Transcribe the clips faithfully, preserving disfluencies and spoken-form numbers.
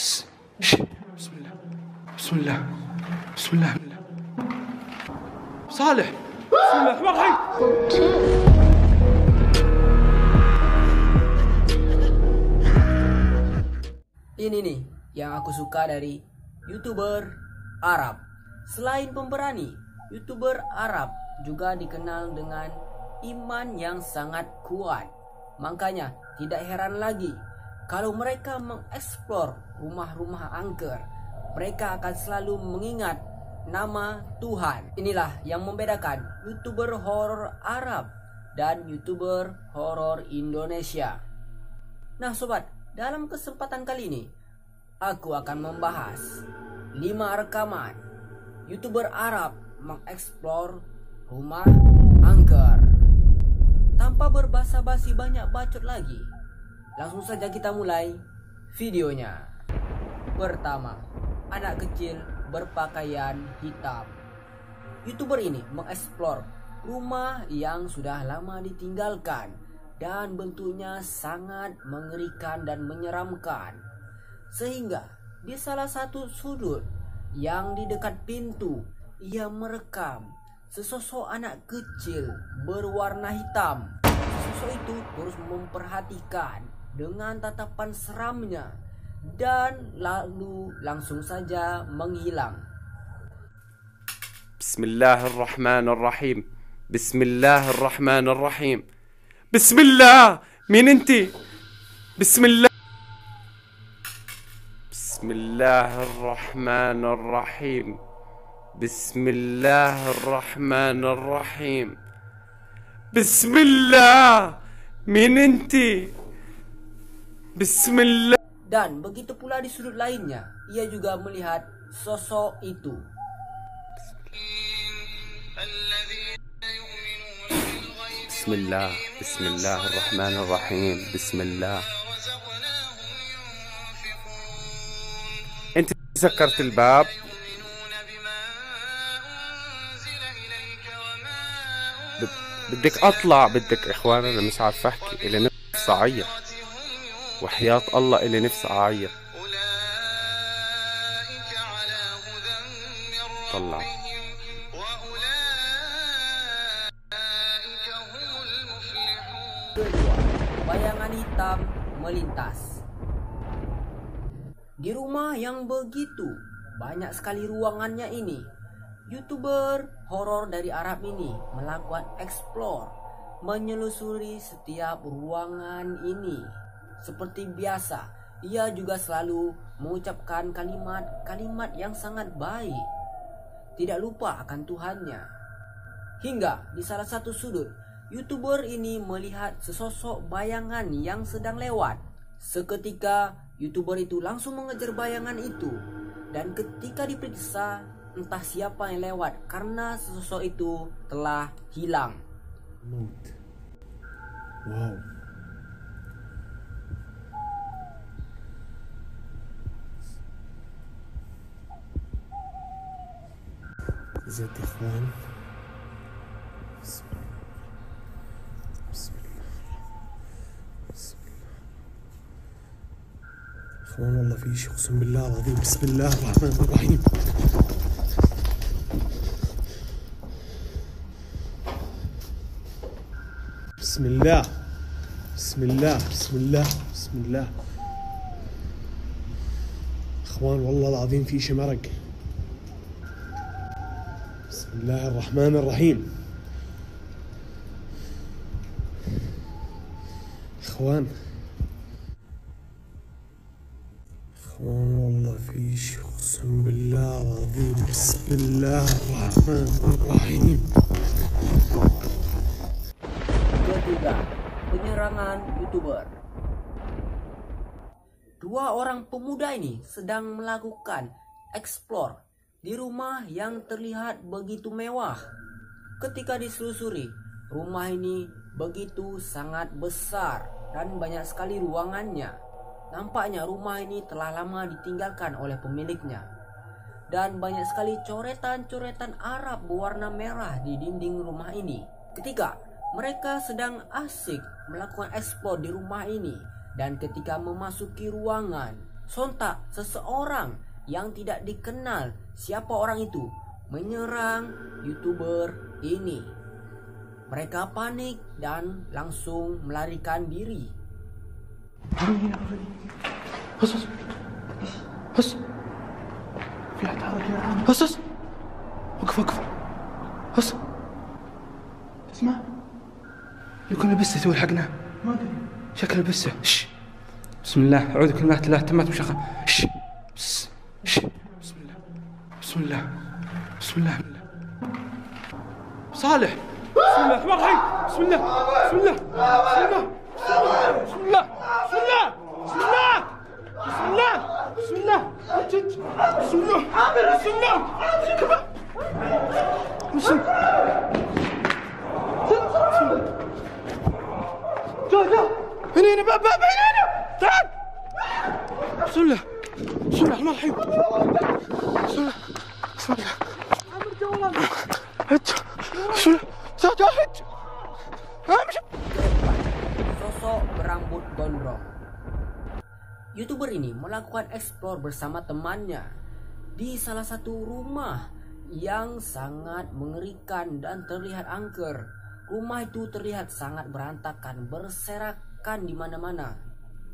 بسم الله بسم الله بسم الله صالح بسم الله الرحمن الرحيم. Ini nih yang aku suka dari YouTuber Arab. Selain pemberani, YouTuber Arab juga dikenal dengan iman yang sangat kuat. Makanya tidak heran lagi kalau mereka mengeksplor rumah-rumah angker. Mereka akan selalu mengingat nama Tuhan. Inilah yang membedakan YouTuber horor Arab dan YouTuber horor Indonesia. Nah sobat, dalam kesempatan kali ini, aku akan membahas lima rekaman YouTuber Arab mengeksplor rumah angker. Tanpa berbasa-basi banyak bacot lagi, langsung saja kita mulai videonya. Pertama, anak kecil berpakaian hitam. YouTuber ini mengeksplor rumah yang sudah lama ditinggalkan dan bentuknya sangat mengerikan dan menyeramkan, sehingga di salah satu sudut yang di dekat pintu ia merekam sesosok anak kecil berwarna hitam. Sesosok itu terus memperhatikan dengan tatapan seramnya dan lalu langsung saja menghilang. Bismillahirrahmanirrahim. Bismillahirrahmanirrahim. Bismillah, مين انتي؟ بسم الله بسم الله الرحمن الرحيم. بسم الله الرحمن الرحيم. بسم الله مين انتي؟ بسم الله. Dan begitu pula di sudut lainnya ia juga melihat sosok itu. بسم الله بسم الله الرحمن الرحيم. بسم الله. انت سكرت الباب. بدك اطلع بدك اخوان انا مش عارف احكي الي نفسي اعيط وحياة الله الي نفسي اعيط. طلع bayangan hitam melintas. Di rumah yang begitu banyak sekali ruangannya ini, YouTuber horor dari Arab ini melakukan eksplor, menyelusuri setiap ruangan ini. Seperti biasa, ia juga selalu mengucapkan kalimat-kalimat yang sangat baik, tidak lupa akan Tuhannya. Hingga di salah satu sudut YouTuber ini melihat sesosok bayangan yang sedang lewat. Seketika YouTuber itu langsung mengejar bayangan itu, dan ketika diperiksa entah siapa yang lewat karena sesosok itu telah hilang. Wow. سبحان الله في شيء اقسم بالله العظيم. بسم الله الرحمن الرحيم. بسم الله بسم الله بسم الله بسم الله اخوان والله العظيم في شيء مرق. بسم الله الرحمن الرحيم. اخوان والله في شيء اقسم بالله العظيم. بسم الله الرحمن الرحيم. Ketiga, penyerangan YouTuber. Dua orang pemuda ini sedang melakukan eksplor di rumah yang terlihat begitu mewah. Ketika diselusuri, rumah ini begitu sangat besar dan banyak sekali ruangannya. Nampaknya rumah ini telah lama ditinggalkan oleh pemiliknya, dan banyak sekali coretan-coretan Arab berwarna merah di dinding rumah ini. Ketika mereka sedang asik melakukan eksplor di rumah ini, dan ketika memasuki ruangan, sontak seseorang yang tidak dikenal siapa orang itu menyerang YouTuber ini. Mereka panik dan langsung melarikan diri. Khusus, khusus, khusus, khusus, اسمع يكون لبسه يسوي حقنا ما ادري شكله لبسه بسم الله اعوذ بك من الله تمت مشخه بسم الله بسم الله بسم الله صالح بسم الله حمار حي بسم الله بسم الله بسم الله بسم الله بسم الله بسم الله بسم الله بسم الله بسم الله بسم الله هنا هنا باب باب هنا هنا تعال بسم الله بسم الله الرحمن الرحيم بسم الله بسم الله عمر جوالك هج بسم الله تعال هج امشي. Sosok berambut gondrong YouTuber ini melakukan eksplor bersama temannya di salah satu rumah yang sangat mengerikan dan terlihat angker. Rumah itu terlihat sangat berantakan, berserakan di mana-mana.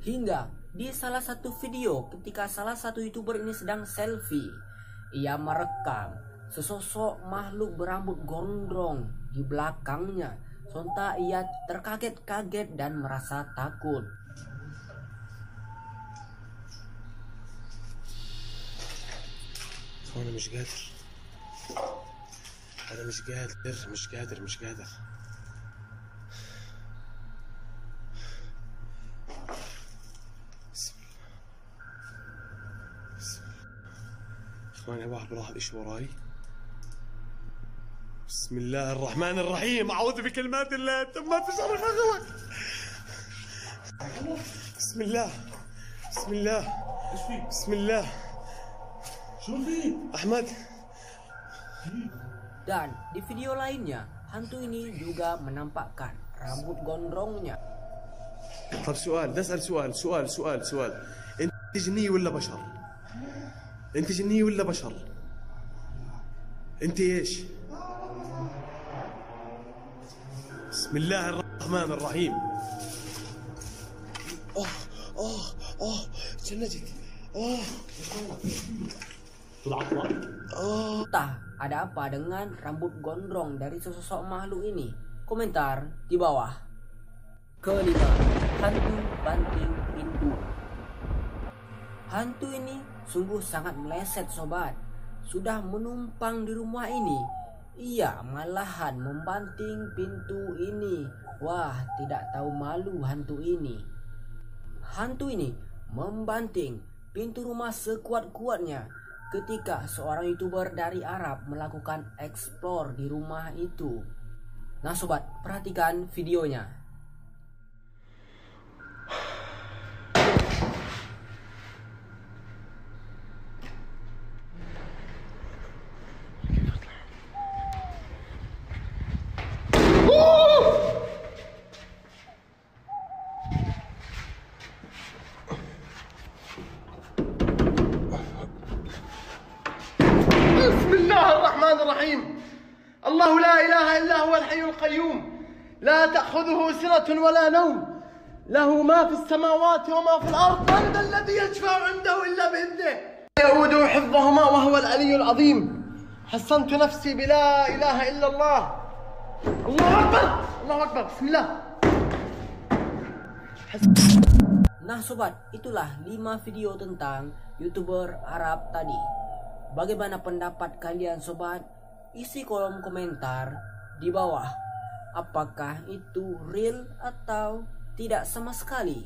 Hingga di salah satu video ketika salah satu YouTuber ini sedang selfie, ia merekam sesosok makhluk berambut gondrong di belakangnya. Sontak ia terkaget-kaget dan merasa takut. Aku مش قادر. Aku مش قادر, مش قادر, مش قادر. ثواني واحد راح ايش وراي. بسم الله الرحمن الرحيم اعوذ بكلمات الله تمت شرف اغلق. بسم الله بسم الله ايش في؟ بسم الله شو في؟ احمد. Dan di video lainnya hantu ini juga menampakkan rambut gondrongnya. طب سؤال بدي اسال سؤال سؤال سؤال سؤال انت جنيه ولا بشر؟ انت جنيه ولا بشر؟ انت ايش؟ بسم الله الرحمن الرحيم. اوه اوه اوه جنجت. اوه طلعت اوه. Entah ada apa dengan rambut gondrong dari sesosok makhluk ini? Komentar di bawah. Kelima, hantu banting pintu. Hantu ini sungguh sangat meleset sobat. Sudah menumpang di rumah ini, ia malahan membanting pintu ini. Wah, tidak tahu malu hantu ini. Hantu ini membanting pintu rumah sekuat-kuatnya ketika seorang YouTuber dari Arab melakukan eksplor di rumah itu. Nah sobat, perhatikan videonya. الله لا إله إلا هو الحي القيوم لا تأخذه سنة ولا نوم له ما في السماوات وما في الأرض من الذي يشفع عنده إلا بإذنه يؤوده حفظهما وهو العلي العظيم حصنت نفسي بلا إله إلا الله الله أكبر الله أكبر بسم الله. Nah sobat, itulah lima video tentang YouTuber Arab tadi. Bagaimana pendapat kalian sobat? Isi kolom komentar di bawah. Apakah itu real atau tidak sama sekali?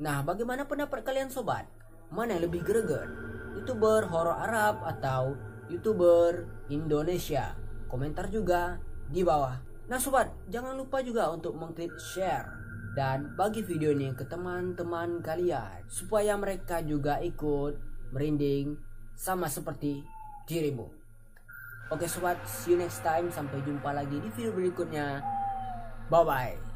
Nah, bagaimana pendapat kalian sobat? Mana yang lebih greget? YouTuber horor Arab atau YouTuber Indonesia? Komentar juga di bawah. Nah sobat, jangan lupa juga untuk mengklik share dan bagi video ini ke teman-teman kalian supaya mereka juga ikut merinding sama seperti dirimu. Oke sobat, see you next time. Sampai jumpa lagi di video berikutnya. Bye-bye.